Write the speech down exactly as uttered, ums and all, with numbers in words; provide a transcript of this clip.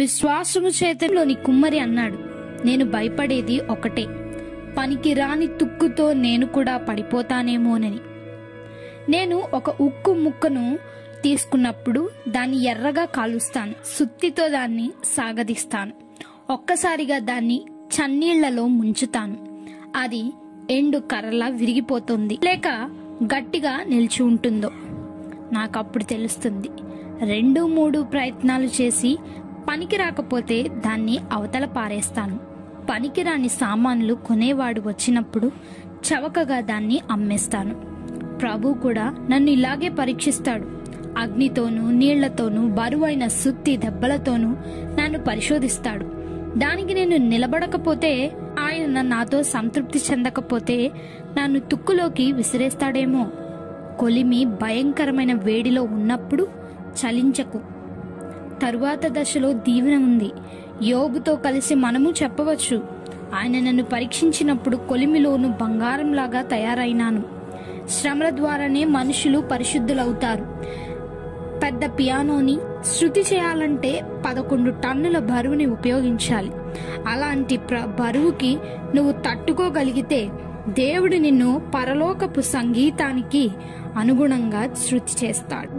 విశ్వాసము చేతలోని కుమ్మరి అన్నాడు, నేను భయపడేది ఒకటే, పనికి రాని తుక్కుతో నేను కూడా పడిపోతానేమోనని. నేను ఒక ఉక్కు ముక్కను తీసుకున్నప్పుడు దాన్ని ఎర్రగా కాలుస్తాను, సుత్తితో దాన్ని సాగదీస్తాను, ఒక్కసారిగా దాన్ని చన్నీళ్లలో ముంచుతాను, అది ఎండు కర్రలా విరిగిపోతుంది లేక గట్టిగా నిలిచి ఉంటుందో నాకు అప్పుడు తెలుస్తుంది. రెండు మూడు ప్రయత్నాలు చేసి పనికి రాకపోతే దాన్ని అవతల పారేస్తాను. పనికిరాని సామాన్లు కొనేవాడు వచ్చినప్పుడు చవకగా దాన్ని అమ్మేస్తాను. ప్రభు కూడా నన్ను ఇలాగే పరీక్షిస్తాడు. అగ్నితోనూ నీళ్లతోనూ బరువైన సుత్తి దెబ్బలతోనూ నన్ను పరిశోధిస్తాడు. దానికి నేను నిలబడకపోతే, ఆయన నాతో సంతృప్తి చెందకపోతే నన్ను తుక్కులోకి విసిరేస్తాడేమో. కొలిమి భయంకరమైన వేడిలో ఉన్నప్పుడు చలించకు. తరువాత దశలో దీవెన ఉంది. యోబుతో కలిసి మనము చెప్పవచ్చు, ఆయన నన్ను పరీక్షించినప్పుడు కొలిమిలోను బంగారంలాగా తయారైనాను. శ్రమల ద్వారానే మనుషులు పరిశుద్ధులవుతారు. పెద్ద పియానోని శృతి చేయాలంటే పదకొండు టన్నుల బరువుని ఉపయోగించాలి. అలాంటి ప్ర బరువుకి నువ్వు తట్టుకోగలిగితే దేవుడు నిన్ను పరలోకపు సంగీతానికి అనుగుణంగా శృతి చేస్తాడు.